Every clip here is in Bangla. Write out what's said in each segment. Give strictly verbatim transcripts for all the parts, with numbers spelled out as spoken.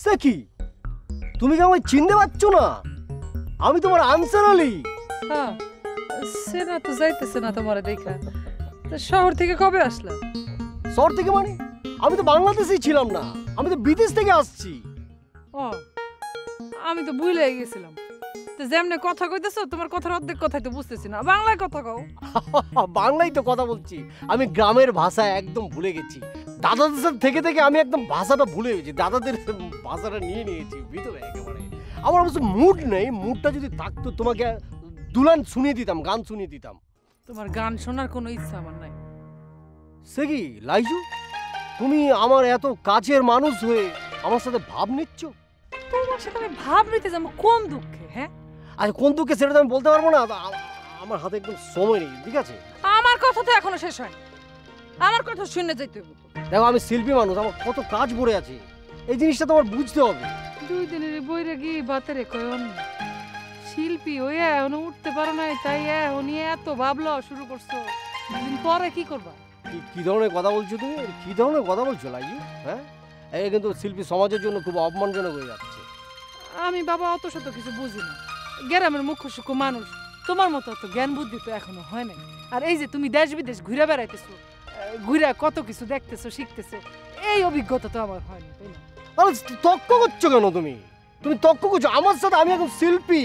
সে কি, তুমি কি আমায় চিনতে পারছো না? আমি তোমার আনসার আলী। হ্যাঁ, সেনা তো যাইতেছে না তোমার দেখা। তো শহর থেকে কবে আসলা? শহর থেকে মানে আমি তো বাংলাদেশেই ছিলাম না, আমি তো বিদেশ থেকে আসছি। ও, আমি তো ভুলে গেছিলাম। তো যেমনে কথা কইতেছো তোমার কথার অর্ধেক কথাই তো বুঝতেছি না, বাংলায় কথা কও। বাংলায় তো কথা বলছি, আমি গ্রামের ভাষা একদম ভুলে গেছি। দাদাদের থেকে থেকে আমি একদম ভাষাটা ভুলে গেছি, দাদাদের ভাষাটা নিয়ে নিয়েছি ভিতরে একেবারে। আমার অবশ্য মুড নেই, মুডটা যদি থাকতো তোমাকে দুলান শুনিয়ে দিতাম, গান শুনিয়ে দিতাম। তোমার গান শোনার কোনো ইচ্ছা আমার নাই। সে কি লাইজু, তুমি আমার এত কাছের মানুষ হয়ে আমার সাথে ভাব নিচ্ছ? তোমার সাথে আমি ভাব নিতে যাবো কোন দুঃখে? হ্যাঁ, আর কোন দুঃখে সেটা তো আমি বলতে পারবো না, আমার হাতে একদম সময় নেই। ঠিক আছে, আমার কথা তো এখনো শেষ হয়নি, আমার কথা শুনে যাইতে হবে। দেখো আমি শিল্পী মানুষ, আমার কত কাজ পড়ে আছে, এই জিনিসটা তোমার বুঝতে হবে। দুই দিনের বইরে গিয়ে বাতারে কয়ন শিল্পী হয়ে এখনো উঠতে পারো নাই, তাই এখন এত ভাবলো শুরু করছো। দুদিন পরে কি করবা? কি ধরনের কথা বলছো তুমি, কি ধরনের কথা বলছো লাইজু? হ্যাঁ, এই কিন্তু শিল্পী সমাজের জন্য খুব অপমানজনক হয়ে যাচ্ছে। আমি বাবা অত শত কিছু বুঝি না, গ্রামের মুখ্য সূক্ষ্ম মানুষ, তোমার মতো অত জ্ঞান বুদ্ধি তো এখনো হয় নাই। আর এই যে তুমি দেশ বিদেশ ঘুরে বেড়াইতেছো, ঘুরে কত কিছু দেখতেছো শিখতেছো, এই অভিজ্ঞতা তো আমার হয়নি। আরে তর্ক করছো কেন তুমি? তুমি তর্ক করছো আমার সাথে? আমি এখন শিল্পী,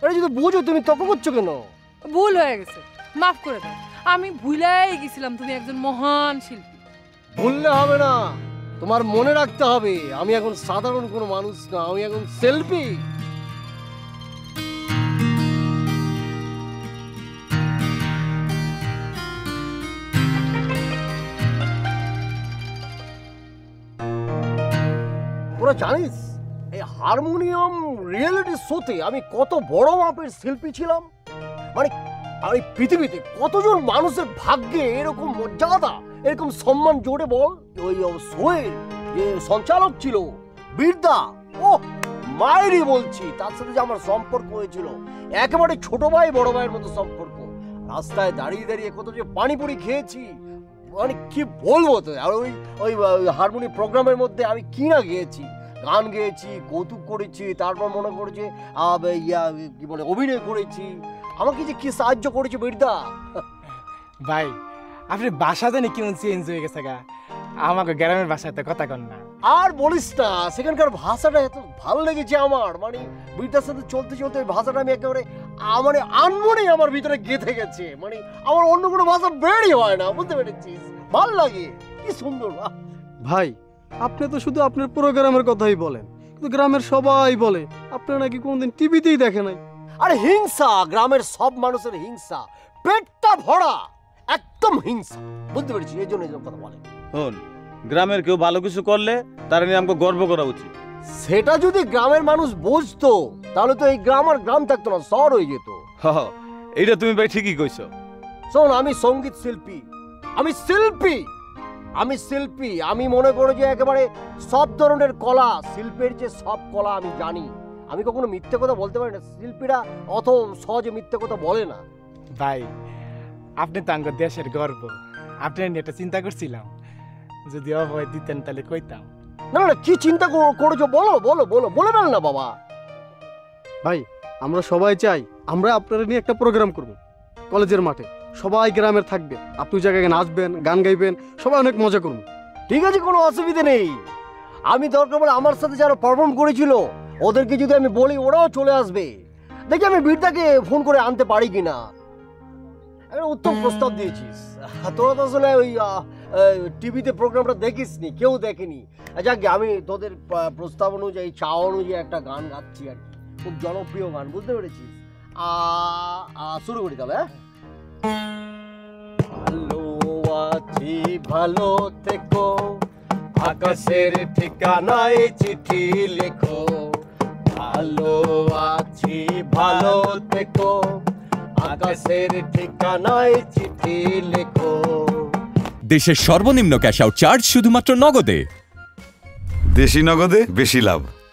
এটা যদি বুঝো। তুমি তর্ক করছো কেন? ভুল হয়ে গেছে, মাফ করে দাও। আমি ভুলেই গেছিলাম তুমি একজন মহান শিল্পী। ভুললে হবে না, তোমার মনে রাখতে হবে আমি এখন সাধারণ কোনো মানুষ না, আমি এখন শিল্পী। তোরা জানিস এই হারমোনিয়াম রিয়েলিটি শোতে আমি কত বড় মাপের শিল্পী ছিলাম? মানে এই পৃথিবীতে কতজন মানুষের ভাগ্যে এরকম মর্যাদা, এরকম সম্মান জোরে বল। ওই শোয়ের যে সঞ্চালক ছিল বীরদা, ও মায়েরই বলছি, তার সাথে যে আমার সম্পর্ক হয়েছিল একেবারে ছোট ভাই বড় ভাইয়ের মতো সম্পর্ক। রাস্তায় দাঁড়িয়ে দাঁড়িয়ে কত যে পানিপুরি খেয়েছি, মানে কি বলবো। তো আর ওই ওই হারমোনি প্রোগ্রামের মধ্যে আমি কি না গেয়েছি, গান গেয়েছি, কৌতুক করেছি, তারপর মনে করেছে ইয়া কি বলে অভিনয় করেছি। আমাকে যে কি সাহায্য করেছে বীরদা। ভাই আপনি বাসা জানি কেমন চেঞ্জ হয়ে গেছে গা, আমাকে গ্রামের ভাষাতে কথা কন না। আর বলিস না, সেখানকার ভাষাটা এত ভালো লেগেছে আমার, মানে বীরদার সাথে চলতে চলতে ওই ভাষাটা আমি একেবারে মানে আনমনেই আমার ভিতরে গেঁথে গেছে। মানে আমার অন্য কোনো ভাষা বেরই হয় না, বুঝতে পেরেছিস? ভালো লাগে, কি সুন্দর। ভাই আপনি তো শুধু আপনার প্রোগ্রামের কথাই বলেন, কিন্তু গ্রামের সবাই বলে আপনারা নাকি কোনদিন টিভিতেই দেখে নাই। আরে হিংসা, গ্রামের সব মানুষের হিংসা, পেটটা ভরা একদম হিংসা, বুঝতে পেরেছি? এই জন্য এই কথা বলে। শোন, গ্রামের কেউ ভালো কিছু করলে তার নিয়ে আমাকে গর্ব করা উচিত। সেটা যদি গ্রামের মানুষ বুঝতো তাহলে তো এই গ্রাম আর গ্রাম থাকতো না, শহর হয়ে যেত। এটা তুমি ভাই ঠিকই কইছো। শোন, আমি সঙ্গীত শিল্পী, আমি শিল্পী, আমি শিল্পী। আমি মনে করি যে একেবারে সব ধরনের কলা, শিল্পের যে সব কলা আমি জানি। আমি কখনো মিথ্যে কথা বলতে পারি না, শিল্পীরা অত সহজে মিথ্যে কথা বলে না। ভাই আপনি তো আমার দেশের গর্ব, আপনার নিয়ে একটা চিন্তা করছিলাম, যদি অভয় দিতেন তাহলে কইতাম। না না, কি চিন্তা করছো বলো বলো বলো, বলে বল না বাবা। ভাই আমরা সবাই চাই আমরা আপনারা নিয়ে একটা প্রোগ্রাম করব কলেজের মাঠে, সবাই গ্রামের থাকবে, আপনি জায়গায় নাচবেন, গান গাইবেন, সবাই অনেক মজা করব। ঠিক আছে, কোনো অসুবিধা নেই। আমি দরকার বলে আমার সাথে যারা পারফর্ম করেছিল ওদেরকে যদি আমি বলি ওরাও চলে আসবে। দেখি আমি বীরদাকে ফোন করে আনতে পারি কিনা। একটা উত্তম প্রস্তাব দিয়েছিস তোরা, তো আসলে ওই টিভিতে প্রোগ্রামটা দেখিস নি, কেউ দেখেনি। যাকে আমি তোদের প্রস্তাব অনুযায়ী চাও অনুযায়ী একটা গান গাচ্ছি আর কি, খুব জনপ্রিয় গান, বুঝতে পেরেছিস? শুরু করি তাহলে। ভালো আছি ভালো থেকো, আকাশের ঠিকানায় চিঠি লেখো। ভালো আছি ভালো থেকো, আকাশের ঠিকানায় চিঠি লেখো। দেশের সর্বনিম্ন ক্যাশ আউট চার্জ শুধুমাত্র নগদে, দেশি নগদে বেশি লাভ।